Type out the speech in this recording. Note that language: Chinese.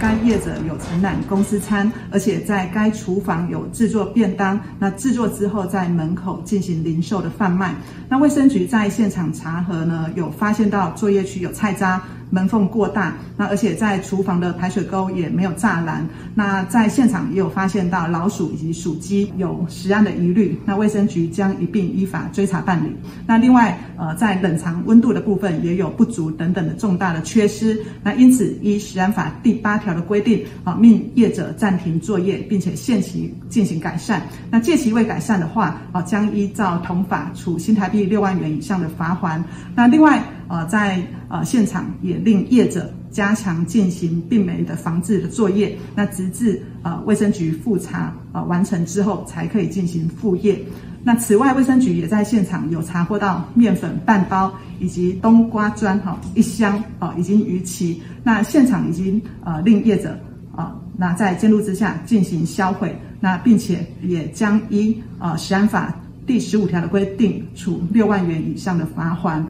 该业者有承揽公司餐，而且在该厨房有制作便当，那制作之后在门口进行零售的贩卖。那卫生局在现场查核呢，有发现到作业区有菜渣。 门缝过大，那而且在厨房的排水沟也没有栅栏。那在现场也有发现到老鼠以及鼠鸡有食安的疑虑，那卫生局将一并依法追查办理。那另外，在冷藏温度的部分也有不足等等的重大的缺失。那因此，依食安法第8条的规定，命业者暂停作业，并且限期进行改善。那届期未改善的话，将依照同法处新台币6万元以上的罚锾。那另外，在现场也令业者加强进行病媒的防治的作业，那直至卫生局复查完成之后，才可以进行复业。那此外，卫生局也在现场有查获到面粉半包以及冬瓜砖1箱已经逾期，那现场已经令业者那在监督之下进行销毁，那并且也将依食安法第15条的规定，处6万元以上的罚锾。